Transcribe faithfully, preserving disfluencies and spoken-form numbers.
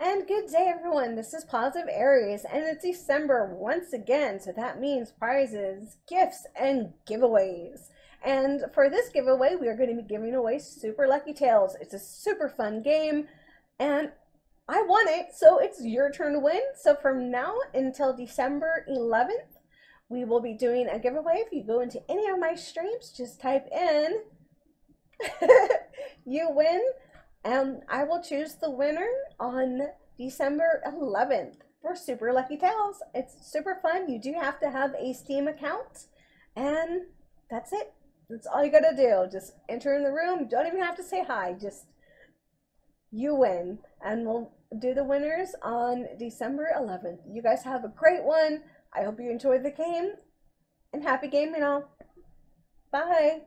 And good day, everyone. This is Positive Aries, and it's December once again, so that means prizes, gifts, and giveaways. And for this giveaway, we are going to be giving away Super Lucky's Tale. It's a super fun game, and I won it, so it's your turn to win. So from now until December eleventh, we will be doing a giveaway. If you go into any of my streams, just type in, you win. And I will choose the winner on December eleventh for Super Lucky's Tale. It's super fun. You do have to have a Steam account, and that's it. That's all you gotta do. Just enter in the room. Don't even have to say hi. Just you win, and we'll do the winners on December eleventh. You guys have a great one. I hope you enjoyed the game, and happy gaming all. Bye.